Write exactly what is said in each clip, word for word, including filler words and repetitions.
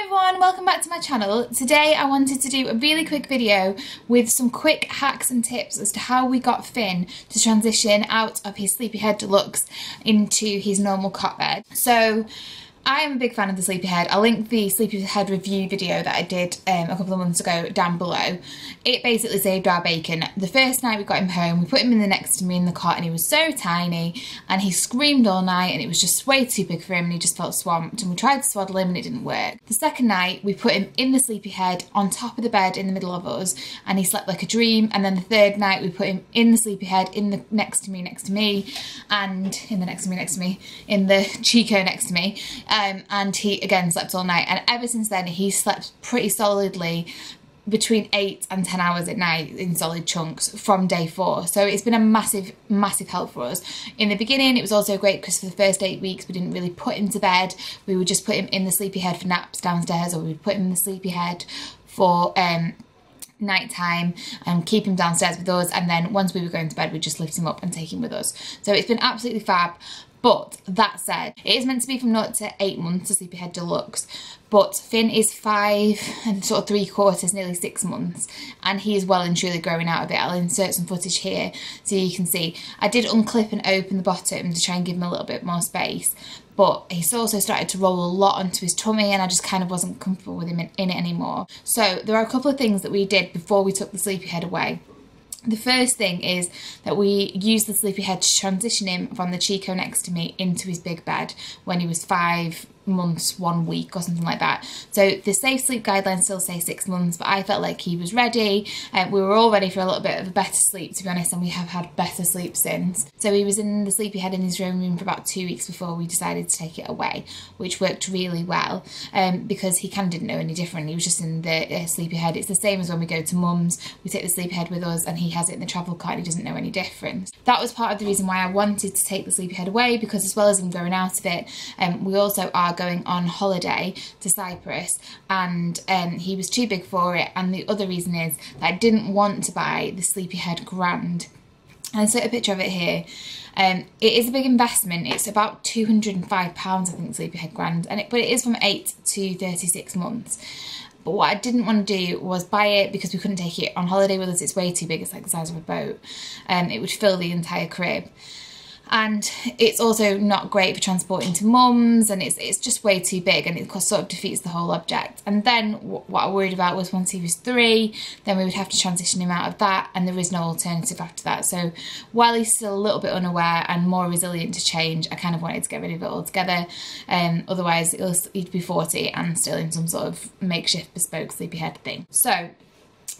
Hi everyone, welcome back to my channel. Today I wanted to do a really quick video with some quick hacks and tips as to how we got Finn to transition out of his Sleepyhead Deluxe into his normal cot bed. So I am a big fan of the Sleepyhead. I'll link the Sleepyhead review video that I did um, a couple of months ago down below. It basically saved our bacon. The first night we got him home, we put him in the Next to Me in the cot and he was so tiny and he screamed all night and it was just way too big for him and he just felt swamped, and we tried to swaddle him and it didn't work. The second night we put him in the Sleepyhead on top of the bed in the middle of us and he slept like a dream, and then the third night we put him in the Sleepyhead in the Next to Me next to me and in the Next to Me next to me in the Chicco next to me. Um, and he again slept all night, and ever since then he slept pretty solidly between eight and ten hours at night in solid chunks from day four. So it's been a massive, massive help for us. In the beginning it was also great because for the first eight weeks we didn't really put him to bed. We would just put him in the Sleepyhead for naps downstairs, or we'd put him in the Sleepyhead for um, nighttime and keep him downstairs with us, and then once we were going to bed we'd just lift him up and take him with us. So it's been absolutely fab. But that said, it is meant to be from zero to eight months to Sleepyhead Deluxe, but Finn is five and sort of three quarters, nearly six months, and he is well and truly growing out of it. I'll insert some footage here so you can see. I did unclip and open the bottom to try and give him a little bit more space, but he's also started to roll a lot onto his tummy and I just kind of wasn't comfortable with him in, in it anymore. So there are a couple of things that we did before we took the Sleepyhead away. The first thing is that we used the Sleepyhead to transition him from the Chicco next to me into his big bed when he was five months, one week or something like that. So the safe sleep guidelines still say six months, but I felt like he was ready, and um, we were all ready for a little bit of a better sleep, to be honest, and we have had better sleep since. So he was in the Sleepyhead in his own room for about two weeks before we decided to take it away, which worked really well um, because he kind of didn't know any different. He was just in the uh, Sleepyhead. It's the same as when we go to mum's, we take the Sleepyhead with us and he has it in the travel cart and he doesn't know any difference. That was part of the reason why I wanted to take the Sleepyhead away, because as well as him growing out of it, um, we also are going on holiday to Cyprus, and um, he was too big for it. And the other reason is that I didn't want to buy the Sleepyhead Grand. I insert a picture of it here. Um, it is a big investment. It's about two hundred and five pounds, I think, Sleepyhead Grand, and it, but it is from eight to thirty-six months. But what I didn't want to do was buy it because we couldn't take it on holiday with us. It's way too big. It's like the size of a boat, and um, it would fill the entire crib. And it's also not great for transporting to mum's, and it's it's just way too big, and it sort of defeats the whole object. And then what I worried about was once he was three, then we would have to transition him out of that, and there is no alternative after that. So while he's still a little bit unaware and more resilient to change, I kind of wanted to get rid of it altogether. Um, otherwise, it'll, he'd be forty and still in some sort of makeshift bespoke Sleepyhead thing. So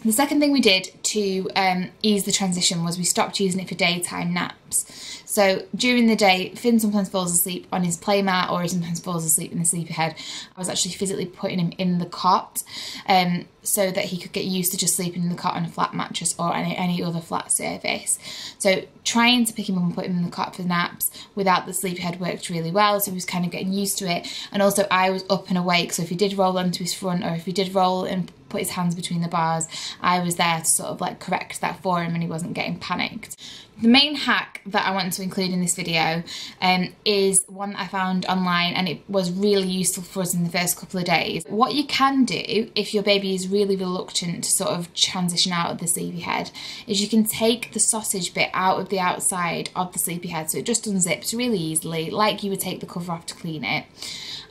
the second thing we did to um, ease the transition was we stopped using it for daytime naps. So during the day, Finn sometimes falls asleep on his playmat, or he sometimes falls asleep in the Sleepyhead. I was actually physically putting him in the cot um, so that he could get used to just sleeping in the cot on a flat mattress or any, any other flat surface. So trying to pick him up and put him in the cot for naps without the Sleepyhead worked really well, so he was kind of getting used to it. And also I was up and awake, so if he did roll onto his front, or if he did roll and put his hands between the bars, I was there to sort of like correct that for him and he wasn't getting panicked. The main hack that I want to include in this video um, is one that I found online, and it was really useful for us in the first couple of days. What you can do if your baby is really reluctant to sort of transition out of the Sleepyhead is you can take the sausage bit out of the outside of the Sleepyhead, so it just unzips really easily, like you would take the cover off to clean it.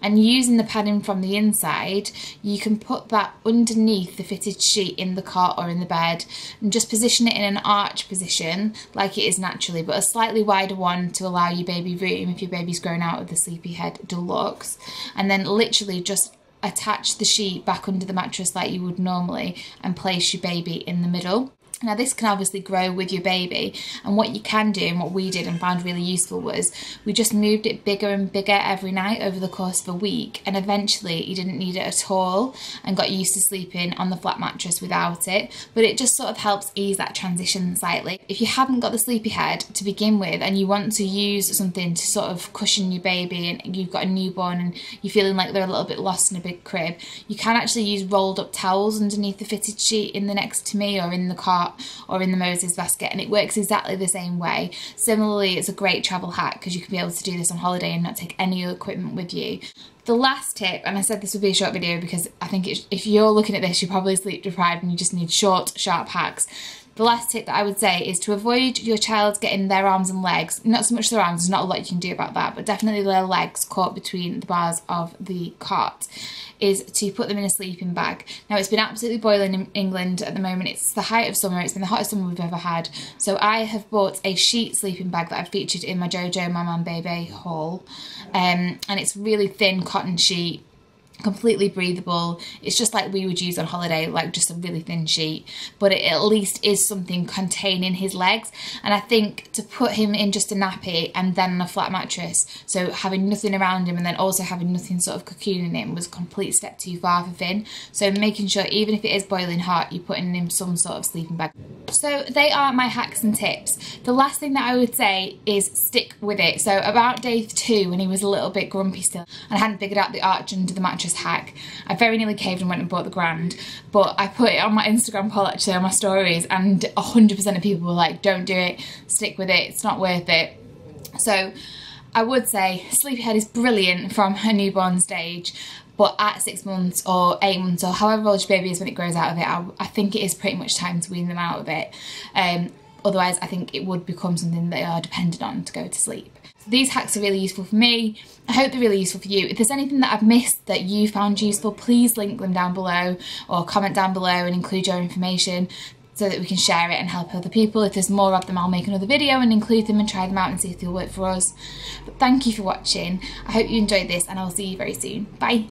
And using the padding from the inside, you can put that underneath the fitted sheet in the cot or in the bed, and just position it in an arch position like it is naturally, but a slightly wider one to allow your baby room if your baby's grown out of the Sleepyhead Deluxe. And then literally just attach the sheet back under the mattress like you would normally and place your baby in the middle. Now this can obviously grow with your baby, and what you can do, and what we did and found really useful, was we just moved it bigger and bigger every night over the course of a week, and eventually he didn't need it at all and got used to sleeping on the flat mattress without it. But it just sort of helps ease that transition slightly. If you haven't got the Sleepyhead to begin with and you want to use something to sort of cushion your baby, and you've got a newborn and you're feeling like they're a little bit lost in a big crib, you can actually use rolled up towels underneath the fitted sheet in the Next to Me or in the cart pot or in the Moses basket, and it works exactly the same way. Similarly, it's a great travel hack because you can be able to do this on holiday and not take any equipment with you. The last tip, and I said this would be a short video because I think it, if you're looking at this, you're probably sleep deprived and you just need short, sharp hacks. The last tip that I would say is to avoid your child getting their arms and legs, not so much their arms, there's not a lot you can do about that, but definitely their legs caught between the bars of the cot, is to put them in a sleeping bag. Now, it's been absolutely boiling in England at the moment. It's the height of summer. It's been the hottest summer we've ever had. So I have bought a sheet sleeping bag that I've featured in my Jojo Maman Bébé haul. Um, and it's really thin cotton sheet, completely breathable. It's just like we would use on holiday, like just a really thin sheet, but it at least is something containing his legs. And I think to put him in just a nappy and then on a flat mattress, so having nothing around him and then also having nothing sort of cocooning him, was a complete step too far for Finn. So making sure, even if it is boiling hot, you're putting him some sort of sleeping bag. So they are my hacks and tips. The last thing that I would say is stick with it. So about day two, when he was a little bit grumpy still and I hadn't figured out the arch under the mattress hack, I very nearly caved and went and bought the Grand, but I put it on my Instagram poll, actually, on my stories, and one hundred percent of people were like, don't do it, stick with it, it's not worth it. So I would say Sleepyhead is brilliant from her newborn stage, but at six months or eight months or however old your baby is when it grows out of it, I, I think it is pretty much time to wean them out of it. Um, otherwise, I think it would become something they are dependent on to go to sleep. These hacks are really useful for me. I hope they're really useful for you. If there's anything that I've missed that you found useful, please link them down below or comment down below and include your information so that we can share it and help other people. If there's more of them, I'll make another video and include them and try them out and see if they'll work for us. But thank you for watching. I hope you enjoyed this and I'll see you very soon. Bye.